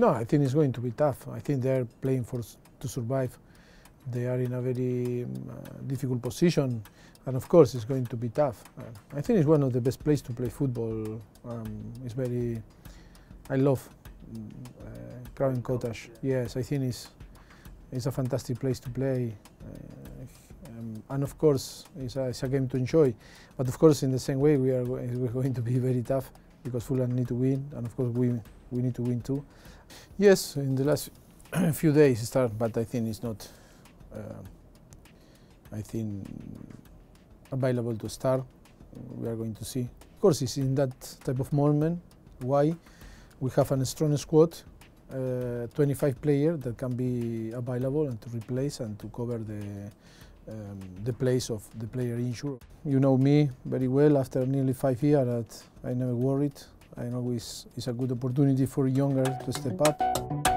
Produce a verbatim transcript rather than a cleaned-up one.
No, I think it's going to be tough. I think they're playing for to survive. They are in a very um, uh, difficult position, and of course it's going to be tough. Uh, I think it's one of the best places to play football. Um, it's very, I love uh, Craven Cottage. Yeah. Yes, I think it's, it's a fantastic place to play. Uh, um, and of course it's a, it's a game to enjoy. But of course in the same way we are we're going to be very tough, because Fulham need to win, and of course we, we need to win too. Yes, in the last few days it started, but I think it's not Uh, I think available to start. We are going to see. Of course, it's in that type of moment why we have a strong squad, uh, twenty-five players that can be available and to replace and to cover the um, the place of the player injured. You know me very well. After nearly five years, that I never worried. I know it's, it's a good opportunity for younger to step up.